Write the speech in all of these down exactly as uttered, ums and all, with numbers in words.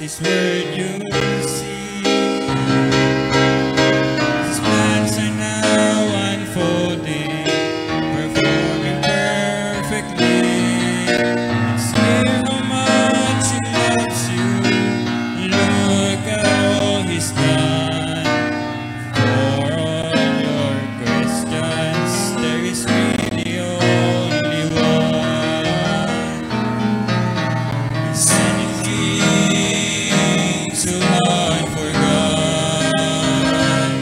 This word you will see. These plans are now unfolding, performing perfectly. It's clear how much He loves you. Look at all He's done. For all your questions, there is really only one. He's sending Thee too hard for God.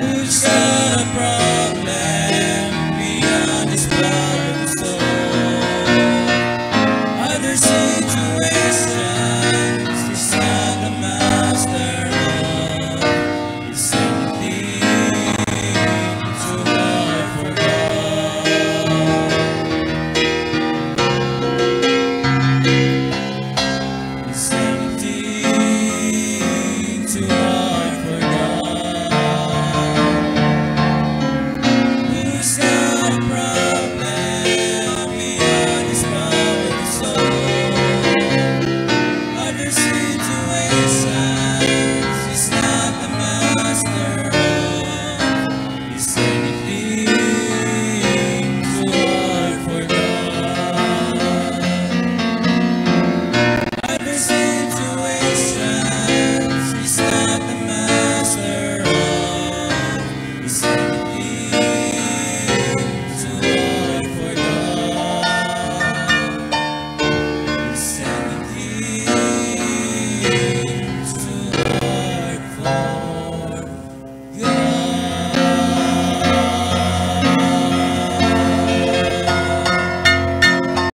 Who's got a problem beyond His power to solve? Other situations He's not the master of. It's something too hard for God. It's too hard for God. Who's got a problem beyond His power to solve? Other situations He's not the master of. Is anything too hard for God? Other situations He's not the master of. He's anything too hard for God. He's anything too hard for God.